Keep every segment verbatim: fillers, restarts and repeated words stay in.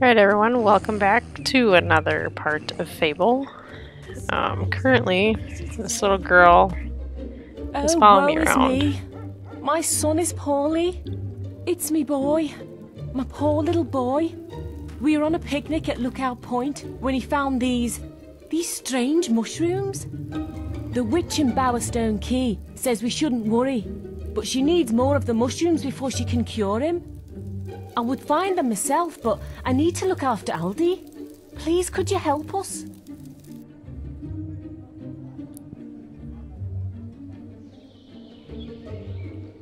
Alright everyone, welcome back to another part of Fable. Um, currently, this little girl is oh, following me around. Me. My son is poorly. It's me boy. My poor little boy. We were on a picnic at Lookout Point when he found these... these strange mushrooms. The witch in Bowerstone Quay says we shouldn't worry, but she needs more of the mushrooms before she can cure him. I would find them myself, but I need to look after Aldi. Please, could you help us?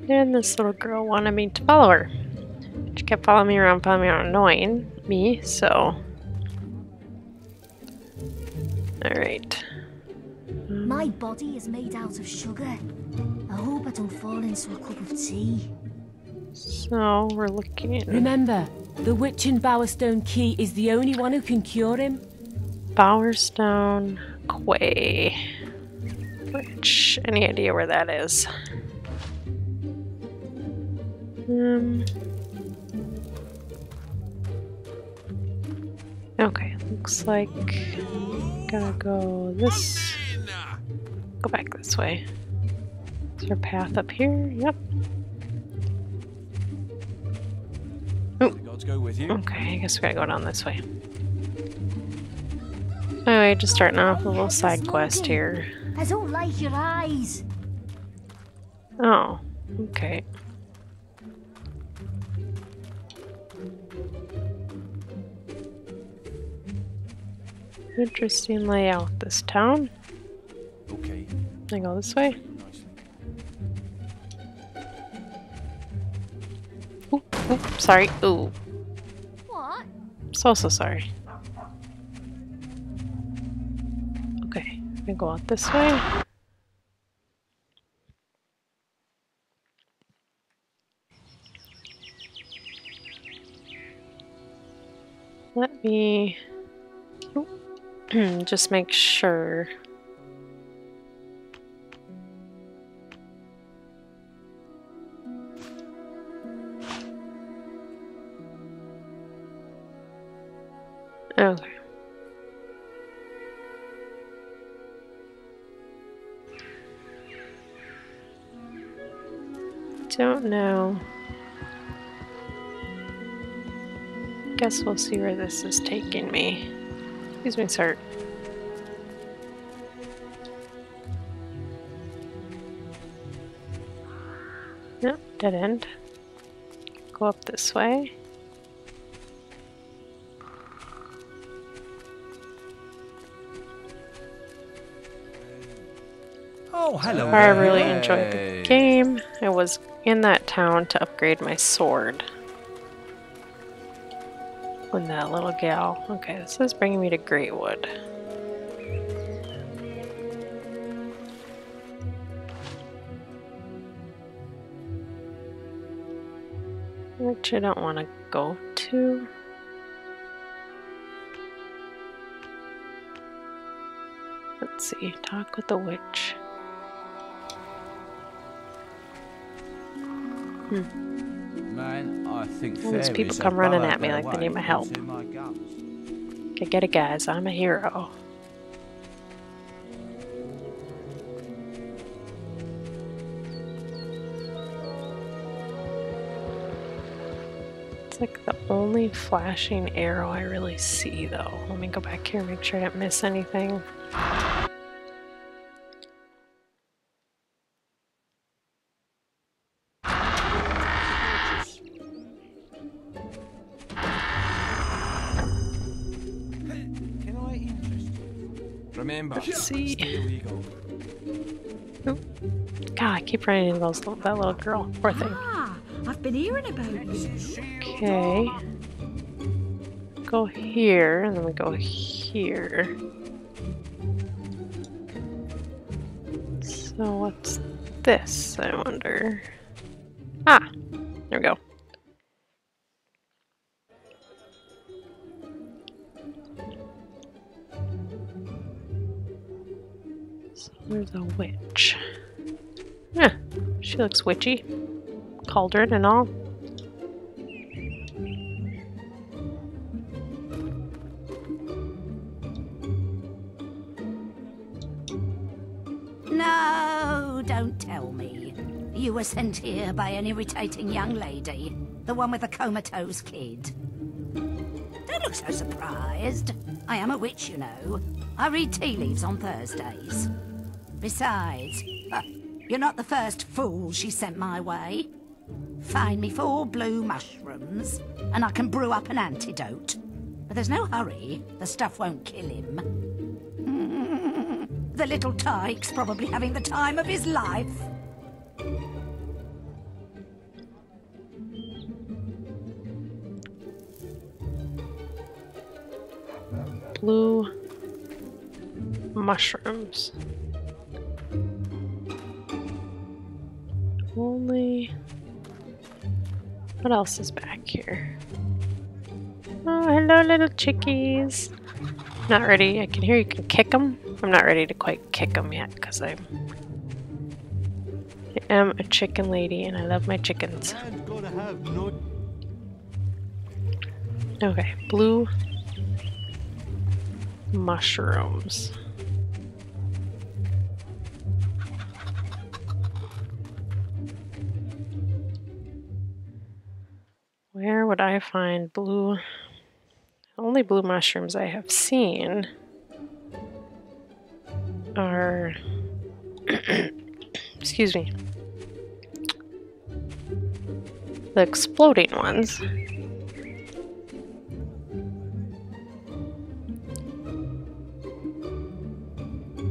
And this little girl wanted me to follow her. She kept following me around, following me around, annoying me, so... Alright. My body is made out of sugar. I hope I don't fall into a cup of tea. So, we're looking at... Remember, the witch in Bowerstone Quay is the only one who can cure him. Bowerstone Quay. Witch. Any idea where that is? Um... Okay, looks like... Gotta go this... Go back this way. Is there a path up here? Yep. Go with you. Okay, I guess we gotta go down this way. Anyway, just starting off with a little side quest here. I don't like your eyes. Oh, okay. Interesting layout, this town. Okay. Can I go this way? Ooh, ooh, sorry. Ooh. So, so sorry. Okay, I'm gonna go out this way. Let me just make sure. Okay. Don't know. Guess we'll see where this is taking me. Excuse me, sir. Nope, dead end. Go up this way. Oh, hello. I really enjoyed the game. I was in that town to upgrade my sword. When that little gal. Okay, this is bringing me to Greatwood. Which I don't want to go to. Let's see, talk with the witch. Hmm. Man, I think all these people come running at me like they need my help. Okay, get it guys, I'm a hero. It's like the only flashing arrow I really see though. Let me go back here and make sure I didn't miss anything. Let's see. Oh. God, I keep running into those, that little girl. Poor thing. Ah, I've been hearing about you. Okay. Go here, and then we go here. So what's this, I wonder? Ah! There we go. There's a witch. Huh. She looks witchy. Cauldron and all. you were sent here by an irritating young lady. The one with the comatose kid. Don't look so surprised. I am a witch, you know. I read tea leaves on Thursdays. Besides, uh, you're not the first fool she sent my way. Find me four blue mushrooms, and I can brew up an antidote. But there's no hurry. The stuff won't kill him. Mm-hmm. The little tyke's probably having the time of his life. Blue mushrooms. Only... What else is back here? Oh, hello little chickies. Not ready. I can hear you can kick them. I'm not ready to quite kick them yet because I am a chicken lady and I love my chickens. Okay, blue mushrooms. Where would I find blue? Only blue mushrooms I have seen are excuse me, the exploding ones.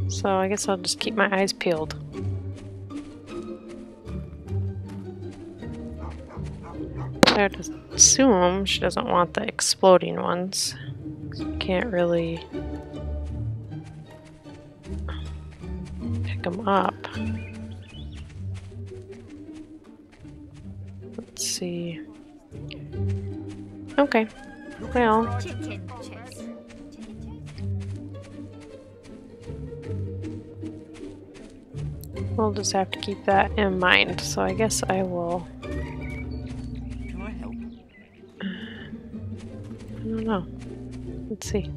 So I guess I'll just keep my eyes peeled. I would assume she doesn't want the exploding ones. So you can't really pick them up. Let's see. Okay. Well. We'll just have to keep that in mind. So I guess I will. Can I help? I don't know. Let's see.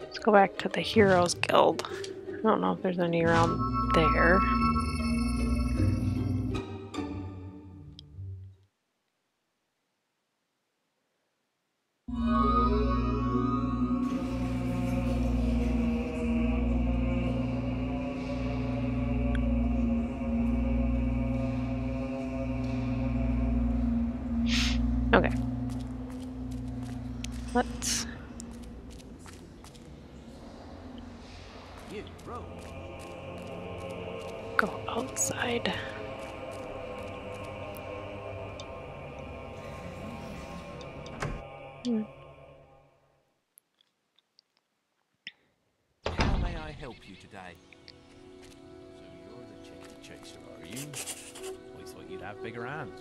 Let's go back to the Heroes Guild. I don't know if there's any around there. Okay. Let's. Go outside. Hmm. How may I help you today? So you're the chicken chaser, are you? Always thought you'd have bigger hands.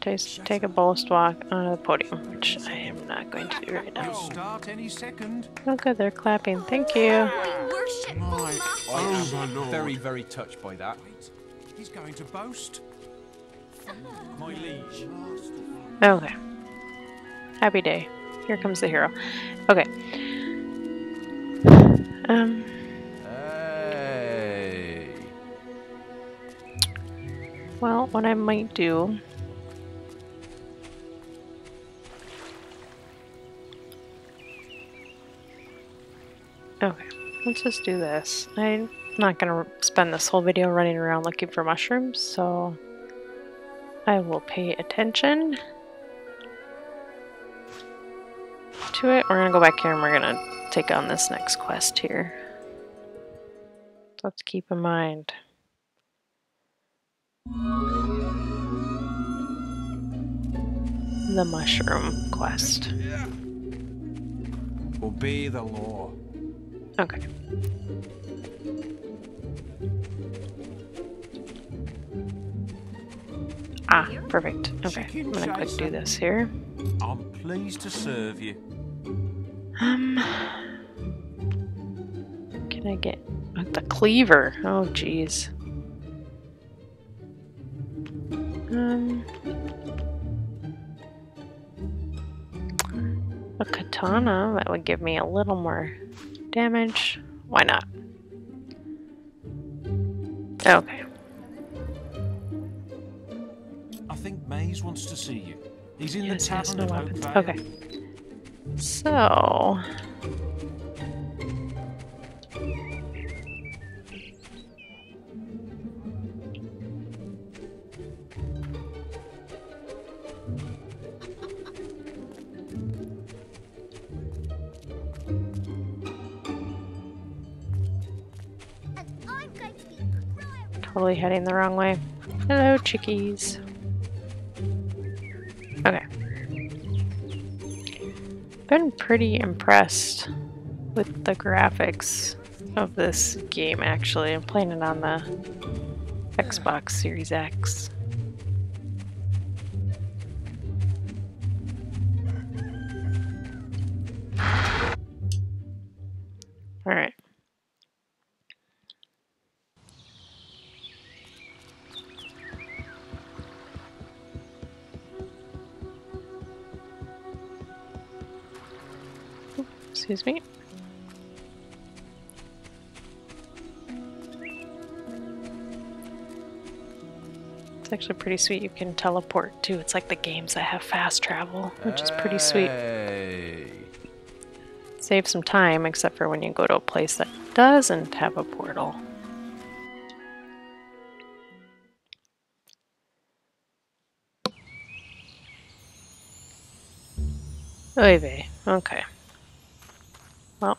Just take a bold walk onto the podium, which I am not going to do right now. Start any second. Oh good, they're clapping. Thank you. My, I am oh, very, very touched by that. He's going to boast. My liege. Okay. Happy day. Here comes the hero. Okay. Um. Hey. Well, what I might do. Okay, let's just do this. I'm not going to spend this whole video running around looking for mushrooms, so I will pay attention to it. We're going to go back here and we're going to take on this next quest here. Let's keep in mind. The mushroom quest. Obey the law. Okay. Ah, perfect. Okay, I'm gonna click do this here. I'm pleased to serve you. Um, can I get the cleaver? Oh, jeez. Um, a katana that would give me a little more damage. Why not? Okay. I think Maze wants to see you. He's in yeah, the tavern no weapons. Okay. So... Probably heading the wrong way. Hello, chickies. Okay. Been pretty impressed with the graphics of this game, actually. I'm playing it on the Xbox Series X. Alright. Excuse me. It's actually pretty sweet. You can teleport too. It's like the games that have fast travel, which is pretty sweet. Hey. Save some time, except for when you go to a place that doesn't have a portal. Oy vey. Okay. Well.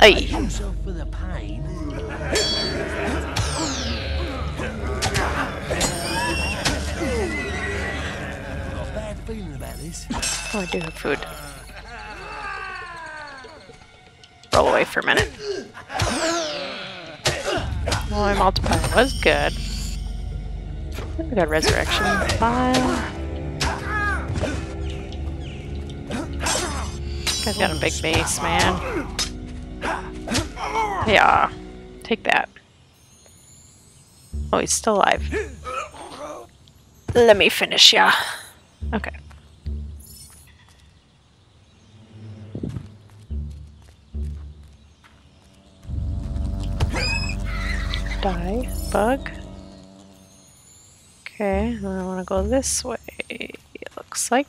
Hey. With a pain. Got a bad feeling about this. Oh, I do have food. Roll away for a minute. Well, my multiplier was good. I think we got resurrection. Fine. Guy's got a big base, man. Yeah, take that. Oh, he's still alive. Let me finish ya. Okay. Die, bug. Okay, I want to go this way, it looks like.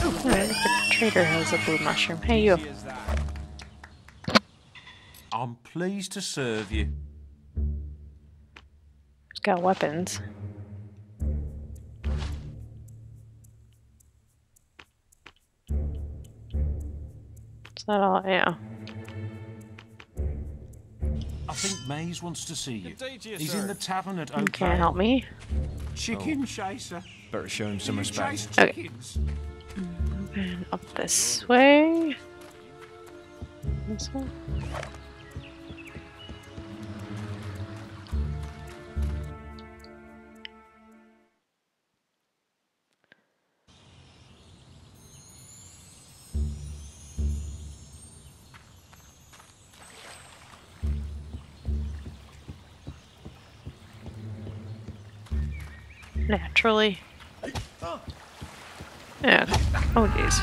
Alright, the trader has a blue mushroom. Hey, you. I'm pleased to serve you. He's got weapons. It's not all, yeah. I think Maze wants to see you. He's in the tavern at Oakhaven. Can't help me. Chicken chaser. Better show him some respect. Okay. And up this way. This way. Naturally. Yeah. Oh, geez.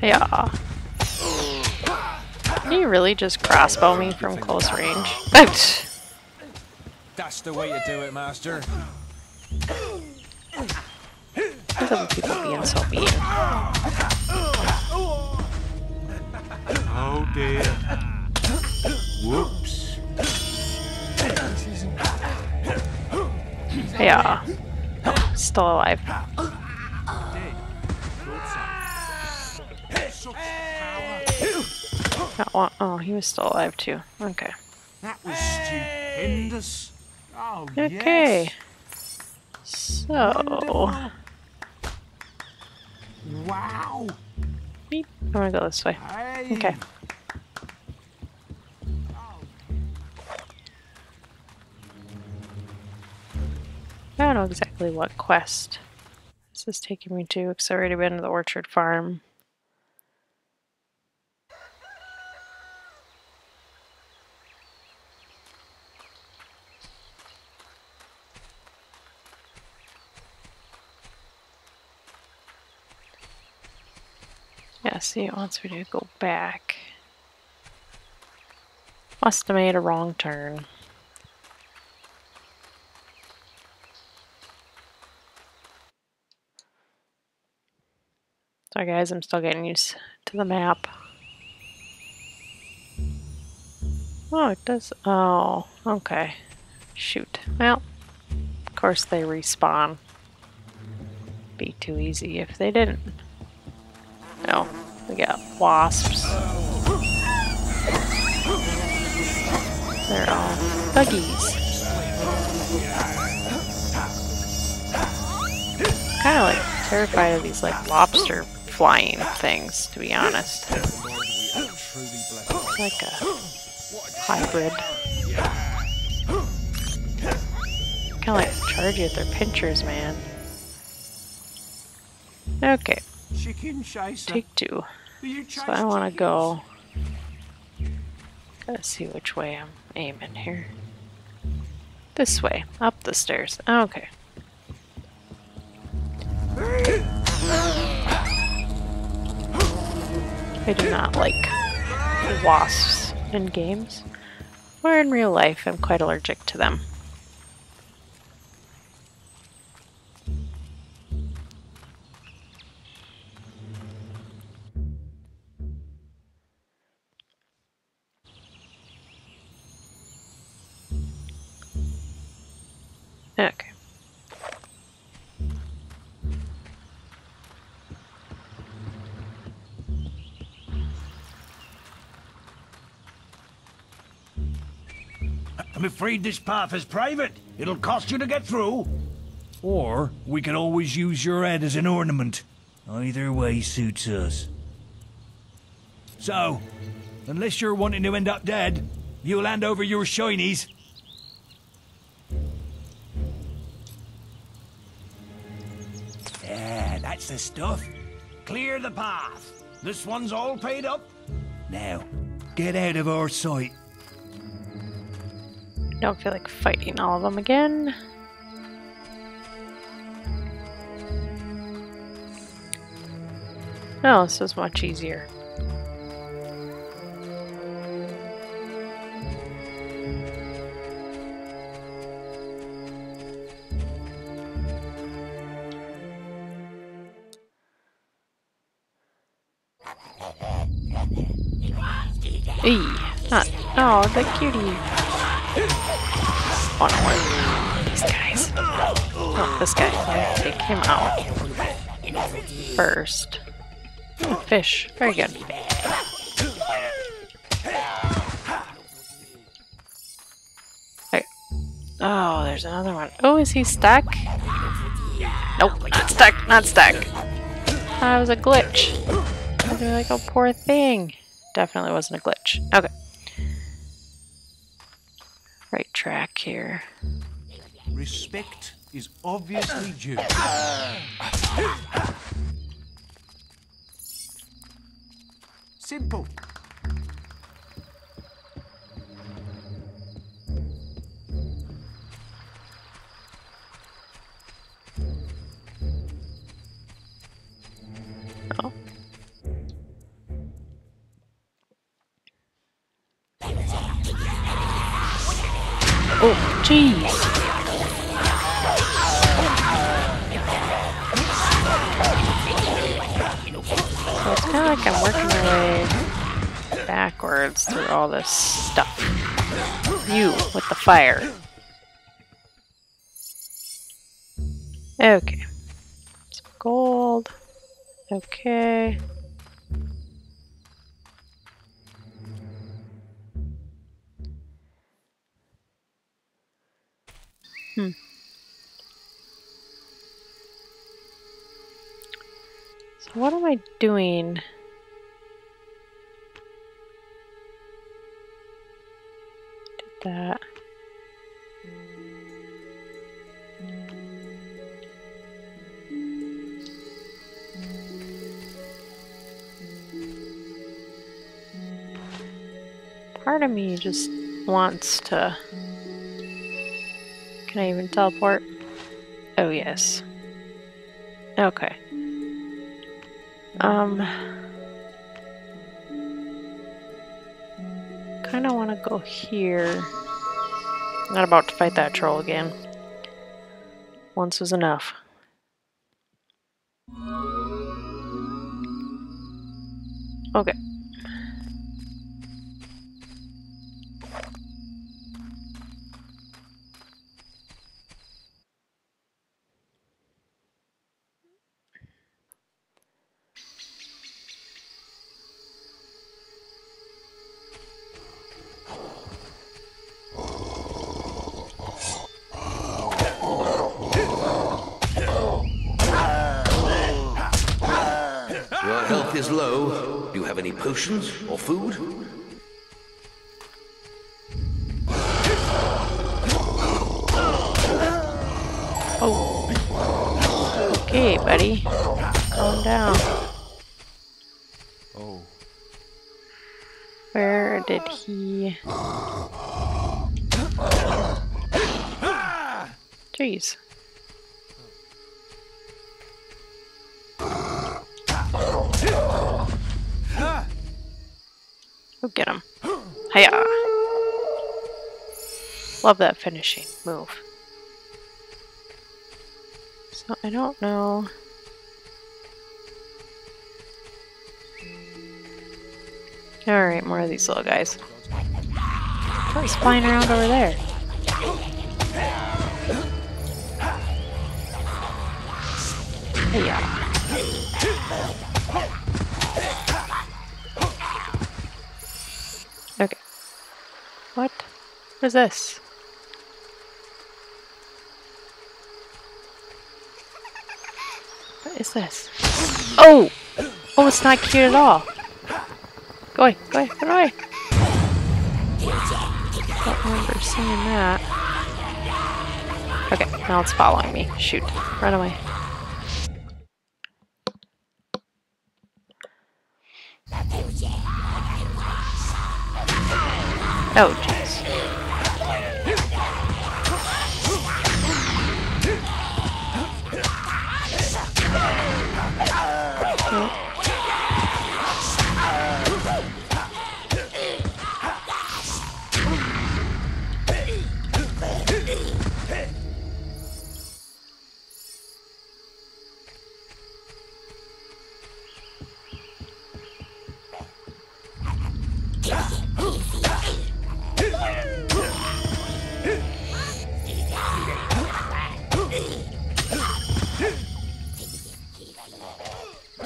Yeah. Can you really just crossbow me from close range? That's the way you do it, master. These other people being so mean. Oh dear. Whoops. Yeah. Oh, still alive. Hey. Not one. Oh, he was still alive too. Okay. That was stupendous. Oh, okay. Yes. So. Wonderful. Wow. Beep. I'm gonna go this way. Hey. Okay. I don't know exactly what quest this is taking me to, because I've already been to the orchard farm. Yeah, see, it wants me to go back. Must have made a wrong turn. Sorry guys, I'm still getting used to the map. Oh, it does. Oh, okay. Shoot. Well, of course they respawn. Be too easy if they didn't. No, we got wasps. They're all buggies. Kind of like terrified of these like lobster flying things, to be honest. Like a hybrid. Kind of like charge you at their pinchers, man. Okay. Take two. So I want to go. Gotta see which way I'm aiming here. This way, up the stairs. Okay. I do not like wasps in games, or in real life. I'm quite allergic to them. Okay. I'm afraid this path is private. It'll cost you to get through. Or we could always use your head as an ornament. Either way suits us. So, unless you're wanting to end up dead, you'll hand over your shinies. Yeah, that's the stuff. Clear the path. This one's all paid up. Now, get out of our sight. Don't feel like fighting all of them again. No, this is much easier. Eee, not. Oh, the cutie. Want to work. These guys. Oh, this guy. Let's take him out first. Hmm, fish. Very good. There. Oh, there's another one. Oh, is he stuck? Nope, not stuck. Not stuck. That was a glitch. And they're like, oh, poor thing. Definitely wasn't a glitch. Okay. Right track here. Respect is obviously due. Simple. Oh. Oh, jeez. So it's kind of like I'm working my way backwards through all this stuff. You, with the fire. Okay. Some gold. Okay. Hmm. So what am I doing? Did that. Part of me just wants to... Can I even teleport? Oh, yes. Okay. Um... Kinda wanna go here. I'm not about to fight that troll again. Once was enough. Okay. Is low. Do you have any potions or food? Oh. Okay, buddy. Calm down. Oh. Where did he... Jeez. Get him. Hiya! Love that finishing move. So I don't know. Alright, more of these little guys. He's flying around over there. Hiya. What? What is this? What is this? Oh! Oh, it's not cute at all. Go away, go away, go away. Don't remember seeing that. Okay, now it's following me. Shoot. Run away. Oh, jeez.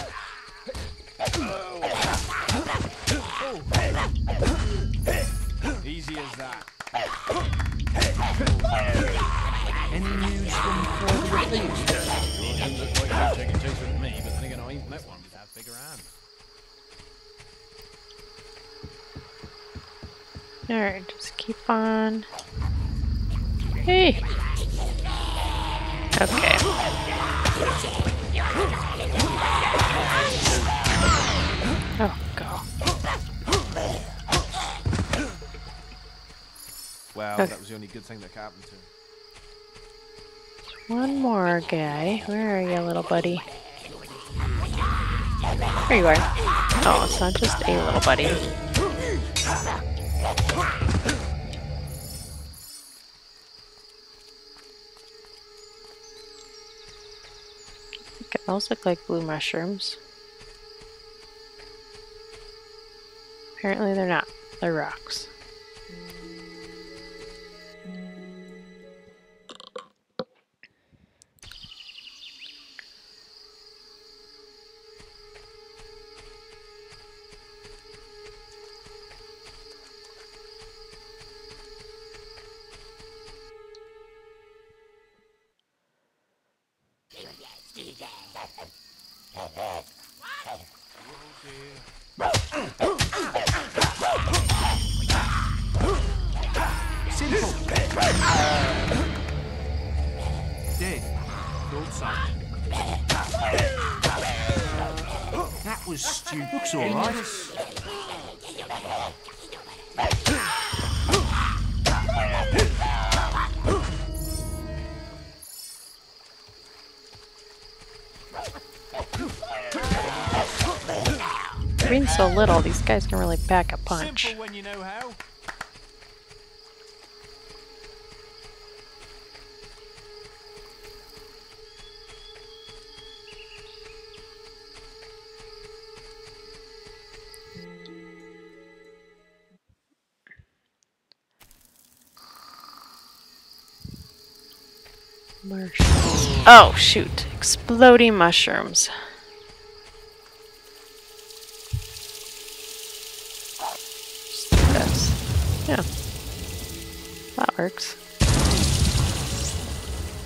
Okay. Easy as that. Any news from further afield? It doesn't look like you're taking chase with me, but then again, I ain't met one with that bigger hand. Alright, just keep on. Hey! Okay. Oh, God. Well, okay. That was the only good thing that happened to him. One more guy. Where are you, little buddy? There you are. Oh, it's not just a little buddy. Okay, those look like blue mushrooms. Apparently they're not. They're rocks. simple. Dead. Don't sign. That was stupid. Looks all right. Being so little, these guys can really pack a punch. Simple when you know how. Mushrooms. Oh shoot! Exploding mushrooms. Yeah, that works.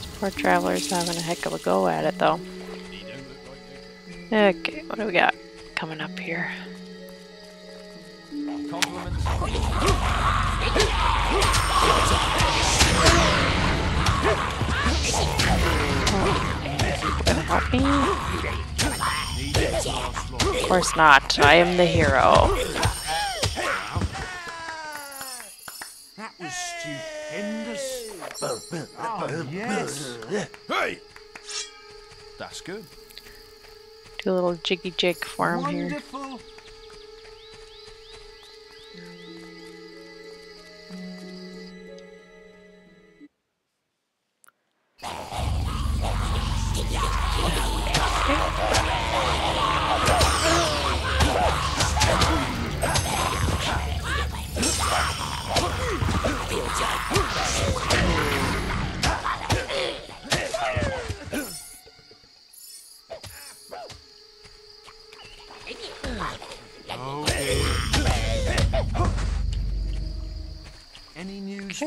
This poor traveler's having a heck of a go at it, though. Okay, what do we got coming up here? Oh, gonna help me? Of course not. I am the hero. Stupendous. Oh, yes. Hey, that's good. Do a little jiggy jig for him here. Wonderful.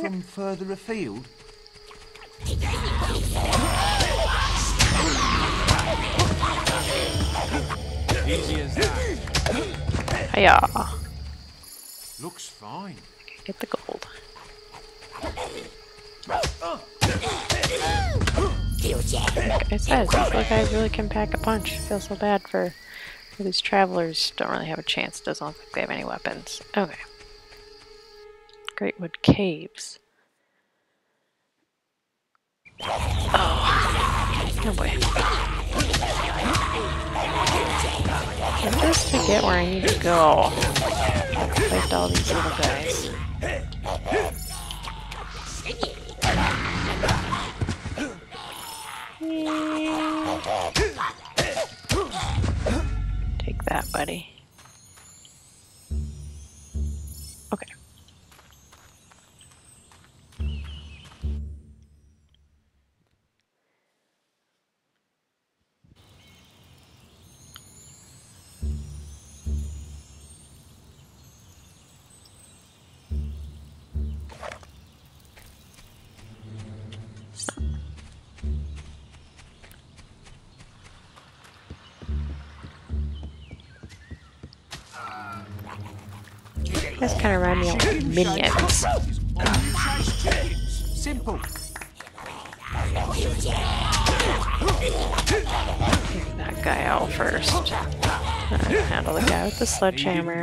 From further afield. Easy as that. Hiya. Looks fine. Get the gold. Like I said, this little guy really can pack a punch. I feel so bad for, for these travelers. Don't really have a chance. Doesn't look like they have any weapons. Okay. Greatwood Caves. Oh, no way. And just to get where I need to go, I clipped all these little guys. Take that, buddy. Okay. This kind of reminds me of minions. Simple. Take that guy out first. Uh, handle the guy with the sledgehammer.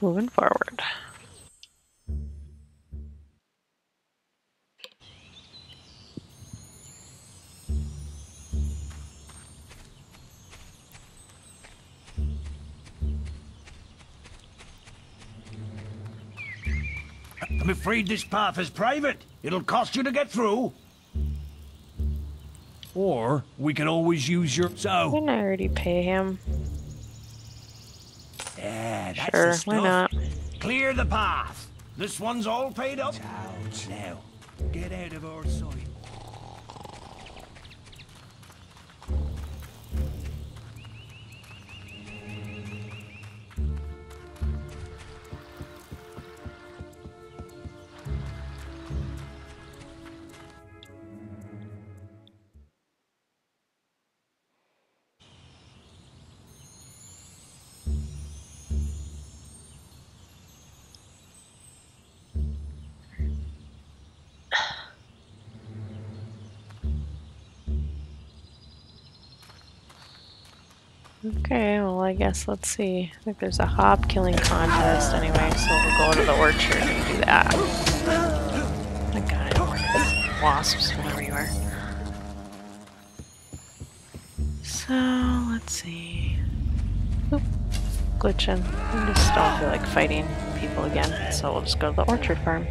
Moving forward. I'm afraid this path is private. It'll cost you to get through. Or we can always use your... So. Didn't I already pay him? Yeah, that's sure, the stuff. Why not? Clear the path. This one's all paid up. Ouch. Now, get out of our sight. Okay, well I guess let's see. I think there's a hob killing contest anyway, so we'll go to the orchard and do that. Oh my god, wasps from everywhere. So, let's see. Oop, glitching. I just don't feel like fighting people again, so we'll just go to the orchard farm.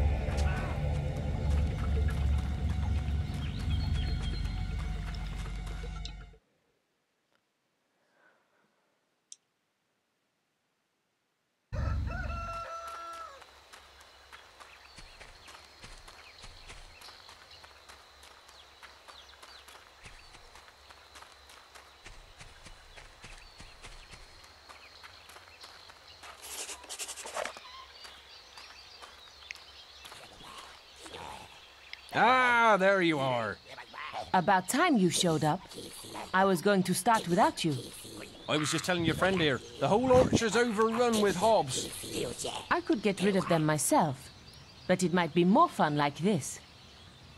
Ah, there you are. About time you showed up. I was going to start without you. I was just telling your friend here, the whole orchard's overrun with Hobbes. I could get rid of them myself, but it might be more fun like this.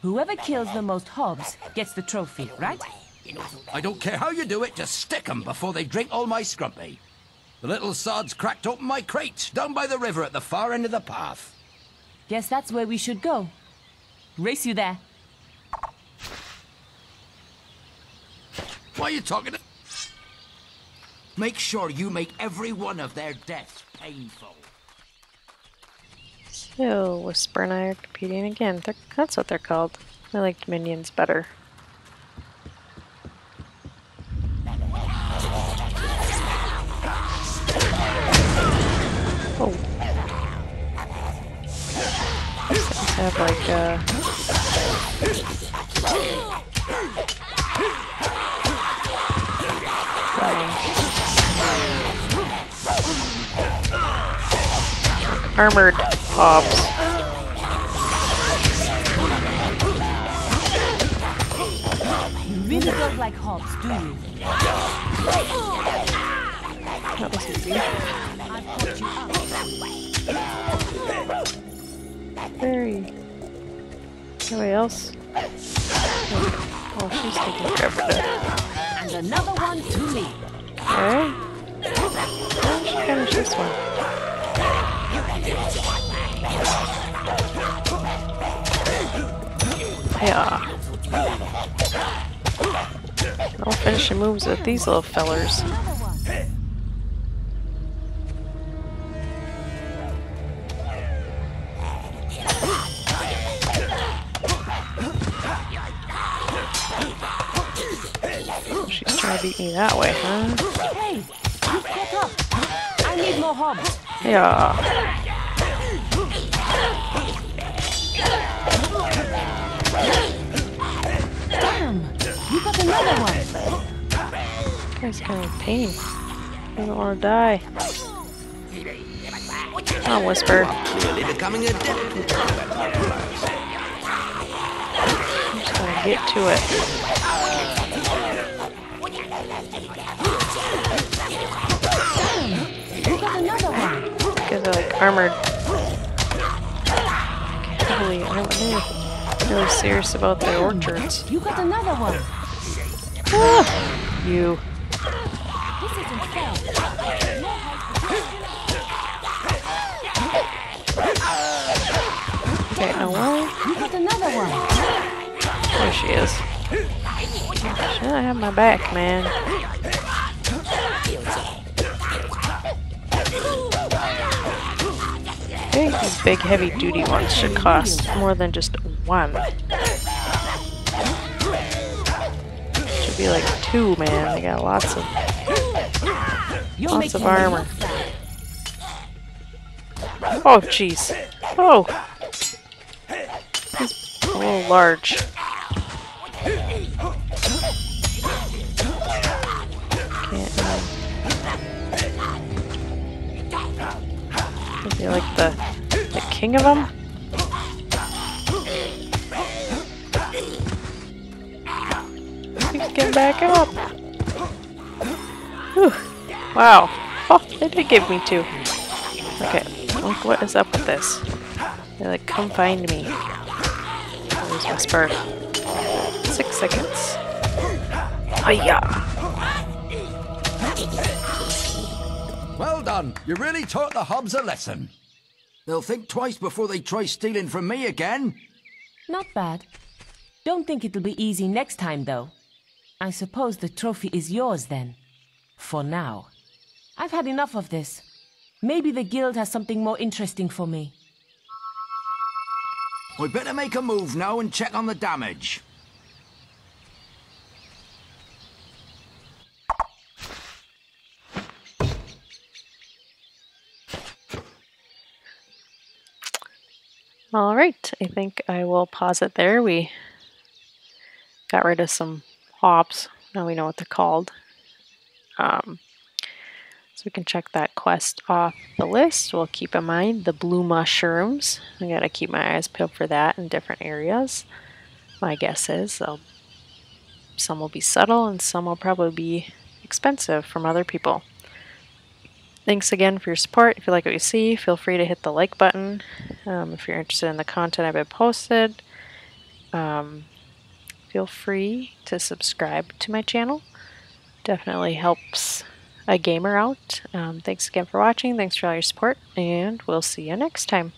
Whoever kills the most Hobbes gets the trophy, right? I don't care how you do it, just stick them before they drink all my scrumpy. The little sods cracked open my crate down by the river at the far end of the path. Guess that's where we should go. Race you there. Why are you talking to? Make sure you make every one of their deaths painful. So, Whisper and I are competing again. They're, that's what they're called. I liked minions better. Oh. I have like a... Uh, armored Hobbes. You really don't like Hobbes, do you? That was easy. Very. Anybody else? Oh, she's taking forever to... And another one to me. Alright. Let's finish this one. Yeah. No finishing moves with these little fellers. She's trying to beat me that way, huh? Hey, you pick up. I need more Hobbes. Yeah. Damn! You got another one! This guy's kind of in pain. Doesn't want to die. I'll Whisper. Really becoming a difficult I'm just gonna get to it. Damn! You got another one! Because they're like armored. I can't believe I don't know. Really serious about the orchards. You got another one. Ah, you. Okay, now what? You got another one. There she is. She doesn't have my back, man. I think these big, heavy-duty ones should cost more than just one. Should be like two, man. They got lots of lots of armor. Oh, jeez. Oh, he's a little large. Can't. Uh, is he like the the king of them? Get back up. Whew. Wow. Oh, they did give me two. Okay. What is up with this? They're like, come find me. There's Whisper. Six seconds. Oh yeah. Well done. You really taught the Hobbes a lesson. They'll think twice before they try stealing from me again. Not bad. Don't think it'll be easy next time, though. I suppose the trophy is yours, then. For now. I've had enough of this. Maybe the guild has something more interesting for me. We'd better make a move now and check on the damage. All right, I think I will pause it there. We got rid of some hops. Now we know what they're called. Um, so we can check that quest off the list. We'll keep in mind the blue mushrooms. I gotta keep my eyes peeled for that in different areas. My guess is they'll, some will be subtle and some will probably be expensive from other people. Thanks again for your support. If you like what you see, feel free to hit the like button. Um, if you're interested in the content I've been posted, um, feel free to subscribe to my channel. Definitely helps a gamer out. Um, thanks again for watching. Thanks for all your support, and we'll see you next time.